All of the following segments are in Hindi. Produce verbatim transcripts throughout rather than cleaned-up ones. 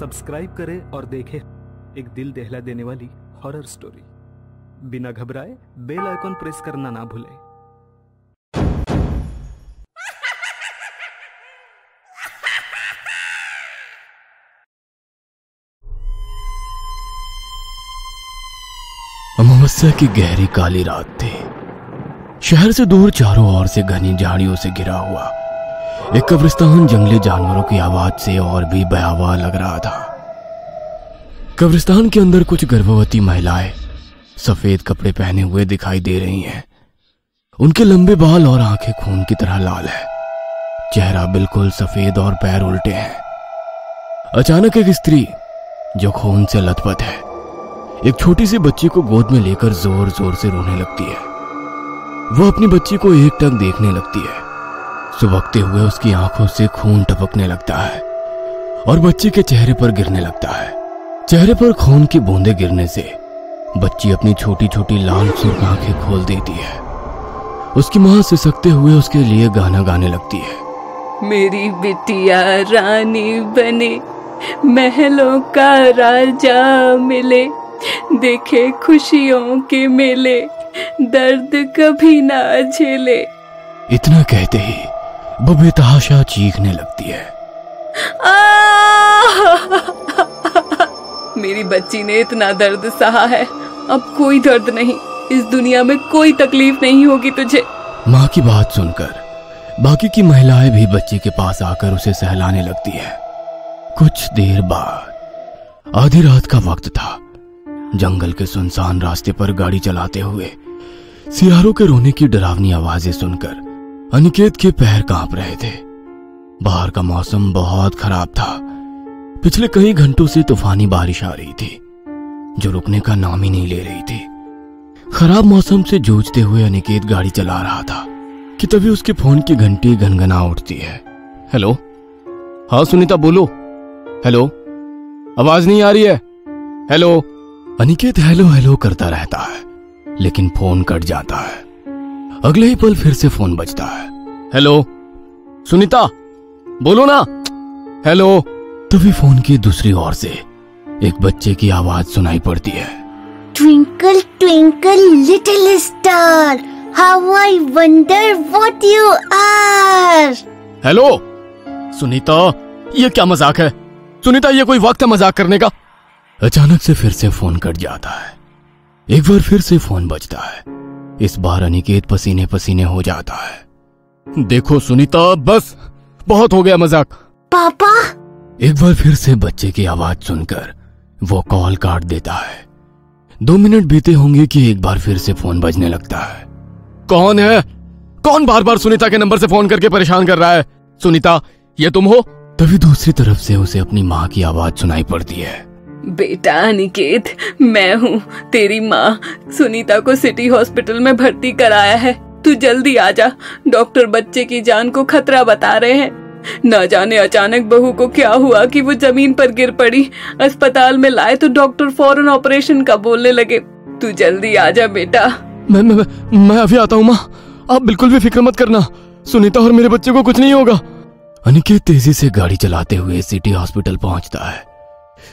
सब्सक्राइब करें और देखें एक दिल दहला देने वाली हॉरर स्टोरी। बिना घबराए बेल आइकॉन प्रेस करना ना भूलें। अमावस्या की गहरी काली रात थी। शहर से दूर चारों ओर से घनी झाड़ियों से घिरा हुआ एक कब्रिस्तान जंगली जानवरों की आवाज से और भी भयावह लग रहा था। कब्रिस्तान के अंदर कुछ गर्भवती महिलाएं सफेद कपड़े पहने हुए दिखाई दे रही हैं। उनके लंबे बाल और आंखें खून की तरह लाल है, चेहरा बिल्कुल सफेद और पैर उल्टे हैं। अचानक एक स्त्री जो खून से लथपथ है एक छोटी सी बच्ची को गोद में लेकर जोर जोर से रोने लगती है। वो अपनी बच्ची को एकटक देखने लगती है। सुबकते हुए उसकी आंखों से खून टपकने लगता है और बच्ची के चेहरे पर गिरने लगता है। चेहरे पर खून की बूंदें गिरने से बच्ची अपनी छोटी छोटी लाल सुर्ख आंखें खोल देती है। उसकी मां सिसकते हुए उसके लिए गाना गाने लगती है। मेरी बिटिया रानी बने, महलों का राजा मिले, देखे खुशियों के मेले, दर्द कभी ना झेले। इतना कहते ही वो बेतहाशा चीखने लगती है। मेरी बच्ची ने इतना दर्द सहा है, अब कोई दर्द नहीं, इस दुनिया में कोई तकलीफ नहीं होगी तुझे। माँ की बात सुनकर बाकी की महिलाएं भी बच्ची के पास आकर उसे सहलाने लगती है। कुछ देर बाद आधी रात का वक्त था। जंगल के सुनसान रास्ते पर गाड़ी चलाते हुए सियारों के रोने की डरावनी आवाजें सुनकर अनिकेत के पैर कांप रहे थे। बाहर का मौसम बहुत खराब था। पिछले कई घंटों से तूफानी बारिश आ रही थी जो रुकने का नाम ही नहीं ले रही थी। खराब मौसम से जूझते हुए अनिकेत गाड़ी चला रहा था कि तभी उसके फोन की घंटी घनघना उठती है। हेलो। हाँ सुनीता बोलो। हेलो, आवाज नहीं आ रही है। हेलो। अनिकेत हेलो हेलो करता रहता है लेकिन फोन कट जाता है। अगले ही पल फिर से फोन बजता है। हेलो सुनीता बोलो ना। हेलो। तभी फोन की दूसरी ओर से एक बच्चे की आवाज सुनाई पड़ती है। Twinkle twinkle little star, how I wonder what you are. Hello Sunita, ये क्या मजाक है? सुनीता ये कोई वक्त है मजाक करने का। अचानक से फिर से फोन कट जाता है। एक बार फिर से फोन बजता है। इस बार अनिकेत पसीने पसीने हो जाता है। देखो सुनीता, बस बहुत हो गया मजाक। पापा। एक बार फिर से बच्चे की आवाज सुनकर वो कॉल काट देता है। दो मिनट बीते होंगे कि एक बार फिर से फोन बजने लगता है। कौन है? कौन बार बार सुनीता के नंबर से फोन करके परेशान कर रहा है? सुनीता ये तुम हो? तभी दूसरी तरफ से उसे अपनी माँ की आवाज सुनाई पड़ती है। बेटा अनिकेत, मैं हूँ तेरी माँ। सुनीता को सिटी हॉस्पिटल में भर्ती कराया है, तू जल्दी आ जा। डॉक्टर बच्चे की जान को खतरा बता रहे हैं। ना जाने अचानक बहू को क्या हुआ कि वो जमीन पर गिर पड़ी। अस्पताल में लाए तो डॉक्टर फौरन ऑपरेशन का बोलने लगे। तू जल्दी आ जा बेटा। मैं मैं, मैं अभी आता हूँ माँ, आप बिल्कुल भी फिक्र मत करना। सुनीता और मेरे बच्चे को कुछ नहीं होगा। अनिकेत तेजी से गाड़ी चलाते हुए सिटी हॉस्पिटल पहुँचता है।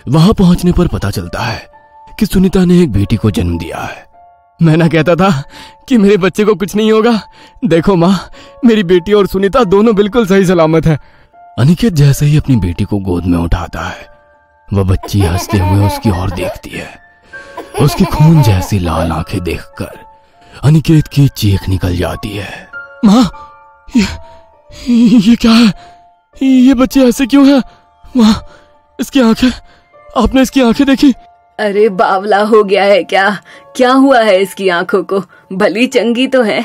वहां पहुंचने पर पता चलता है कि सुनीता ने एक बेटी को जन्म दिया है। मैं ना कहता था कि मेरे बच्चे को कुछ नहीं होगा। देखो माँ, मेरी बेटी और सुनीता दोनों बिल्कुल सही सलामत है। अनिकेत जैसे ही अपनी बेटी को गोद में उठाता है वह बच्ची हंसते हुए उसकी ओर देखती है। उसकी खून जैसी लाल आंखें देखकर अनिकेत की चीख निकल जाती है। माँ ये, ये क्या है? ये बच्चे ऐसे क्यों है? माँ इसकी आंखें, आपने इसकी आंखें देखी? अरे बावला हो गया है क्या? क्या हुआ है इसकी आंखों को? भली चंगी तो है।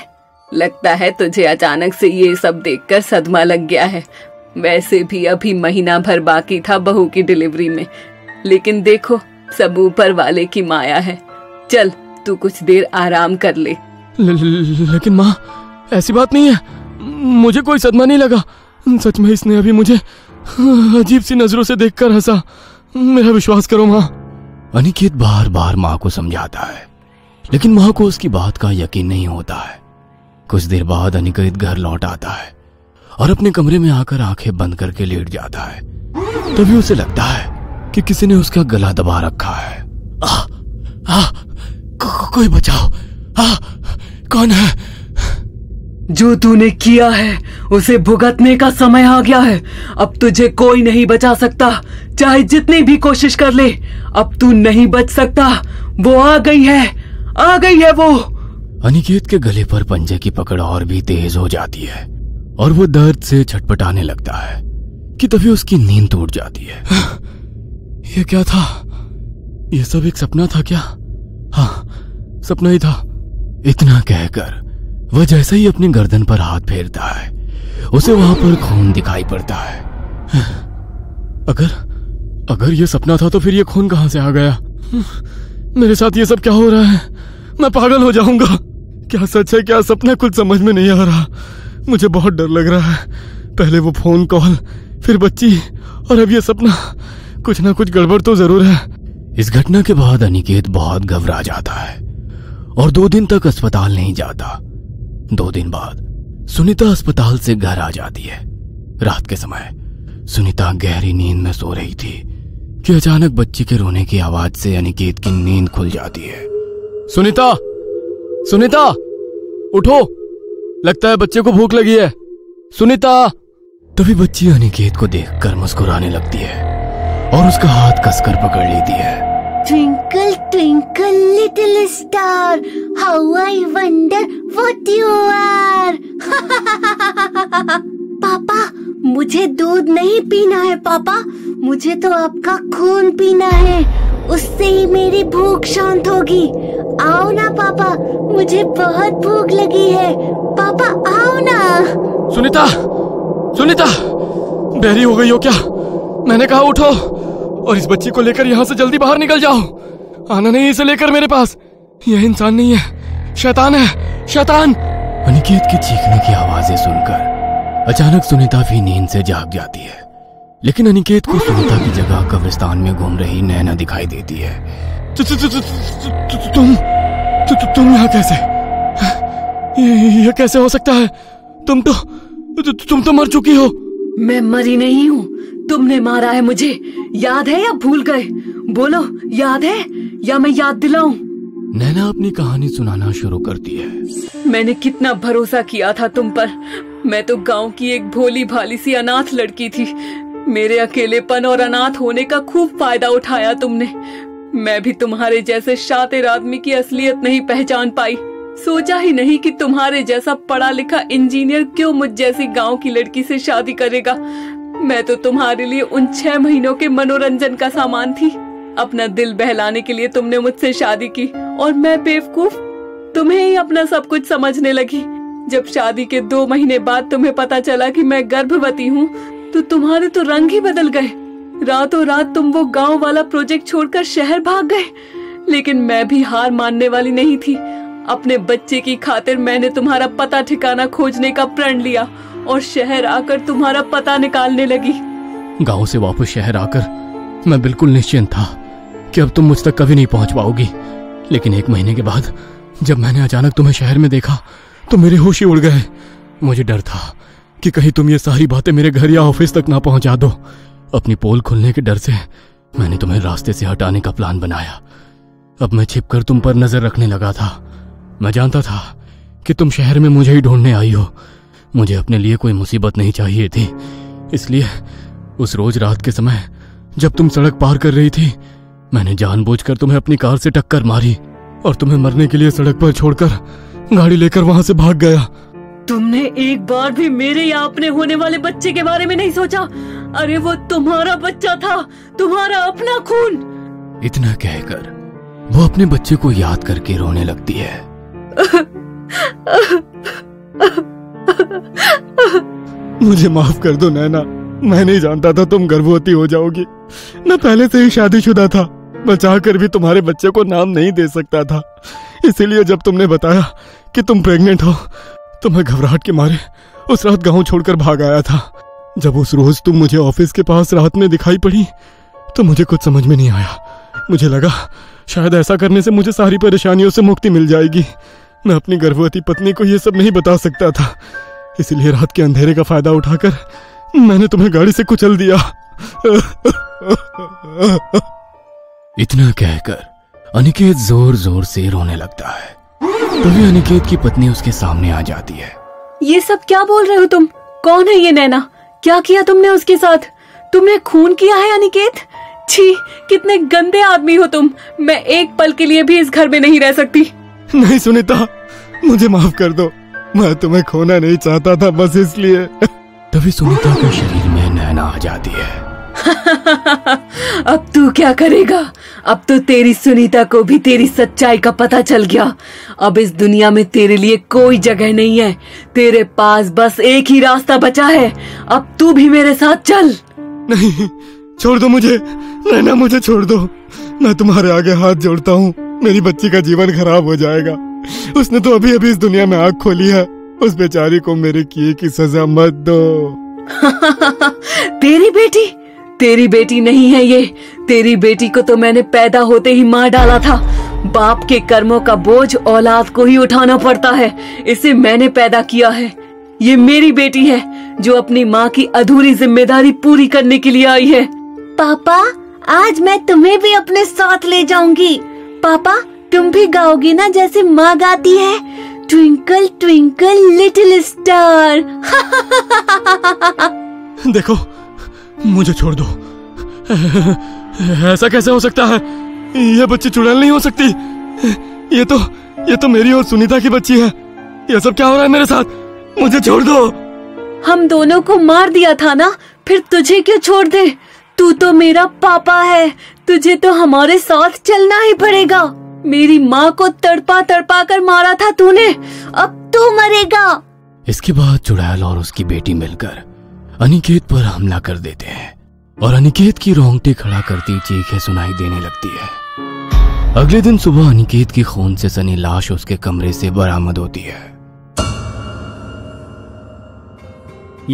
लगता है तुझे अचानक से ये सब देखकर सदमा लग गया है। वैसे भी अभी महीना भर बाकी था बहू की डिलीवरी में, लेकिन देखो सब ऊपर वाले की माया है। चल तू कुछ देर आराम कर ले। ल, ल, लेकिन माँ ऐसी बात नहीं है, मुझे कोई सदमा नहीं लगा। सच में इसने अभी मुझे अजीब सी नजरों से देखकर हंसा, मेरा विश्वास करो माँ। अनिकेत बार बार माँ को समझाता है लेकिन माँ को उसकी बात का यकीन नहीं होता है। कुछ देर बाद अनिकेत घर लौट आता है और अपने कमरे में आकर आंखें बंद करके लेट जाता है। तभी उसे लगता है कि किसी ने उसका गला दबा रखा है। आ, आ, को, कोई बचाओ, आ, कौन है? जो तूने किया है उसे भुगतने का समय आ गया है। अब तुझे कोई नहीं बचा सकता, चाहे जितनी भी कोशिश कर ले। अब तू नहीं बच सकता। वो आ गई है, आ गई है वो। अनिकेत के गले पर पंजे की पकड़ और भी तेज हो जाती है और वो दर्द से छटपटाने लगता है कि तभी उसकी नींद टूट जाती है। ये क्या था? ये सब एक सपना था क्या? हाँ, सपना ही था। इतना कहकर वह जैसे ही अपनी गर्दन पर हाथ फेरता है उसे वहां पर खून दिखाई पड़ता है। अगर अगर यह सपना था तो फिर यह खून कहां से आ गया? मेरे साथ ये सब क्या हो रहा है? मैं पागल हो जाऊंगा। क्या सच है, क्या सपना, कुछ समझ में नहीं आ रहा। मुझे बहुत डर लग रहा है। पहले वो फोन कॉल, फिर बच्ची और अब यह सपना। कुछ ना कुछ गड़बड़ तो जरूर है। इस घटना के बाद अनिकेत बहुत घबरा जाता है और दो दिन तक अस्पताल नहीं जाता। दो दिन बाद सुनीता अस्पताल से घर आ जाती है। रात के समय सुनीता गहरी नींद में सो रही थी कि अचानक बच्ची के रोने की आवाज से अनिकेत की नींद खुल जाती है। सुनीता, सुनीता उठो, लगता है बच्चे को भूख लगी है। सुनीता! तभी बच्ची अनिकेत को देखकर मुस्कुराने लगती है और उसका हाथ कसकर पकड़ लेती है। Twinkle, twinkle, little star, how I wonder what you are. पापा, मुझे दूध नहीं पीना है पापा, मुझे तो आपका खून पीना है। उससे ही मेरी भूख शांत होगी। आओ ना पापा, मुझे बहुत भूख लगी है। पापा आओ ना। सुनीता, सुनीता, बहरी हो गई हो क्या? मैंने कहा उठो और इस बच्ची को लेकर यहाँ से जल्दी बाहर निकल जाओ। आना नहीं इसे लेकर मेरे पास। यह इंसान नहीं है, शैतान है, शैतान। अनिकेत की चीखने की आवाजें सुनकर अचानक सुनीता भी नींद से जाग जाती है, लेकिन अनिकेत को सुनीता की जगह कब्रिस्तान में घूम रही नैना दिखाई देती है। तुम तुम यहाँ कैसे? यह कैसे हो सकता है? तुम तो तुम तो मर चुकी हो। मैं मरी नहीं हूँ, तुमने मारा है मुझे। याद है या भूल गए? बोलो, याद है या मैं याद दिलाऊं? नैना अपनी कहानी सुनाना शुरू करती है। मैंने कितना भरोसा किया था तुम पर। मैं तो गांव की एक भोली भाली सी अनाथ लड़की थी। मेरे अकेलेपन और अनाथ होने का खूब फायदा उठाया तुमने। मैं भी तुम्हारे जैसे शातिर आदमी की असलियत नहीं पहचान पाई। सोचा ही नहीं कि तुम्हारे जैसा पढ़ा लिखा इंजीनियर क्यों मुझ जैसी गाँव की लड़की से शादी करेगा। मैं तो तुम्हारे लिए उन छह महीनों के मनोरंजन का सामान थी। अपना दिल बहलाने के लिए तुमने मुझसे शादी की और मैं बेवकूफ तुम्हें ही अपना सब कुछ समझने लगी। जब शादी के दो महीने बाद तुम्हें पता चला कि मैं गर्भवती हूँ तो तुम्हारे तो रंग ही बदल गए। रातों रात तुम वो गांव वाला प्रोजेक्ट छोड़कर शहर भाग गए। लेकिन मैं भी हार मानने वाली नहीं थी। अपने बच्चे की खातिर मैंने तुम्हारा पता ठिकाना खोजने का प्रण लिया और शहर आकर तुम्हारा पता निकालने लगी। गांव से वापस शहर आकर मैं बिल्कुल निश्चिंत था कि अब तुम मुझ तक कभी नहीं पहुंच पाओगी, लेकिन एक महीने के बाद जब मैंने अचानक तुम्हें शहर में देखा तो मेरे होश ही उड़ गए। मुझे डर था कि कहीं तुम ये सारी बातें मेरे घर या ऑफिस तक ना पहुंचा दो। अपनी पोल खुलने के डर से मैंने तुम्हें रास्ते से हटाने का प्लान बनाया। अब मैं छिपकर तुम पर नजर रखने लगा था। मैं जानता था कि तुम शहर में मुझे ही ढूंढने आई हो। मुझे अपने लिए कोई मुसीबत नहीं चाहिए थी, इसलिए उस रोज रात के समय जब तुम सड़क पार कर रही थी मैंने जानबूझकर तुम्हें अपनी कार से टक्कर मारी और तुम्हें मरने के लिए सड़क पर छोड़कर गाड़ी लेकर वहां से भाग गया। तुमने एक बार भी मेरे या अपने होने वाले बच्चे के बारे में नहीं सोचा। अरे वो तुम्हारा बच्चा था, तुम्हारा अपना खून। इतना कहकर वो अपने बच्चे को याद करके रोने लगती है। मुझे माफ कर दो नैना, मैं नहीं जानता था तुम गर्भवती हो जाओगी। मैं पहले से ही शादीशुदा था, बचा कर भी तुम्हारे बच्चे को नाम नहीं दे सकता था। इसीलिए जब तुमने बताया कि तुम प्रेग्नेंट हो तो मैं घबराहट के मारे उस रात गांव छोड़कर भाग आया था। जब उस रोज तुम मुझे ऑफिस के पास रात में दिखाई पड़ी तो मुझे कुछ समझ में नहीं आया। मुझे लगा शायद ऐसा करने से मुझे सारी परेशानियों से मुक्ति मिल जाएगी। मैं अपनी गर्भवती पत्नी को यह सब नहीं बता सकता था, इसलिए रात के अंधेरे का फायदा उठाकर मैंने तुम्हें गाड़ी से कुचल दिया। इतना कहकर अनिकेत जोर जोर से रोने लगता है। तभी अनिकेत की पत्नी उसके सामने आ जाती है। ये सब क्या बोल रहे हो तुम? कौन है ये नैना? क्या किया तुमने उसके साथ? तुमने खून किया है अनिकेत? छी, कितने गंदे आदमी हो तुम। मैं एक पल के लिए भी इस घर में नहीं रह सकती। नहीं सुनीता, मुझे माफ कर दो, मैं तुम्हें खोना नहीं चाहता था, बस इसलिए। तभी सुनीता के शरीर में नैना आ जाती है। अब तू क्या करेगा? अब तो तेरी सुनीता को भी तेरी सच्चाई का पता चल गया। अब इस दुनिया में तेरे लिए कोई जगह नहीं है। तेरे पास बस एक ही रास्ता बचा है। अब तू भी मेरे साथ चल। नहीं, छोड़ दो मुझे, नैना मुझे छोड़ दो। मैं तुम्हारे आगे हाथ जोड़ता हूँ, मेरी बच्ची का जीवन खराब हो जाएगा। उसने तो अभी अभी इस दुनिया में आग खोली है। उस बेचारी को मेरे किए की सजा मत दो। तेरी बेटी तेरी बेटी नहीं है ये। तेरी बेटी को तो मैंने पैदा होते ही मार डाला था। बाप के कर्मों का बोझ औलाद को ही उठाना पड़ता है। इसे मैंने पैदा किया है। ये मेरी बेटी है जो अपनी माँ की अधूरी जिम्मेदारी पूरी करने के लिए आई है। पापा, आज मैं तुम्हें भी अपने साथ ले जाऊंगी। पापा, तुम भी गाओगी ना जैसे माँ गाती है, ट्विंकल ट्विंकल लिटिल स्टार। देखो, मुझे छोड़ दो। ऐसा कैसे हो सकता है? यह बच्ची चुड़ैल नहीं हो सकती। ये तो ये तो मेरी और सुनीता की बच्ची है। यह सब क्या हो रहा है मेरे साथ? मुझे छोड़ दो। हम दोनों को मार दिया था ना, फिर तुझे क्यों छोड़ दे? तू तो मेरा पापा है, तुझे तो हमारे साथ चलना ही पड़ेगा। मेरी माँ को तड़पा तड़पा कर मारा था तूने, अब तू मरेगा। इसके बाद चुड़ैल और उसकी बेटी मिलकर अनिकेत पर हमला कर देते हैं और अनिकेत की रोंगटे खड़ा करती चीखें सुनाई देने लगती है। अगले दिन सुबह अनिकेत की खून से सनी लाश उसके कमरे से बरामद होती है।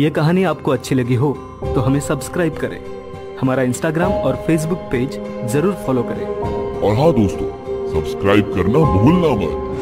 ये कहानी आपको अच्छी लगी हो तो हमें सब्सक्राइब करें, हमारा इंस्टाग्राम और फेसबुक पेज जरूर फॉलो करें। और हाँ दोस्तों, सब्सक्राइब करना भूलना मत।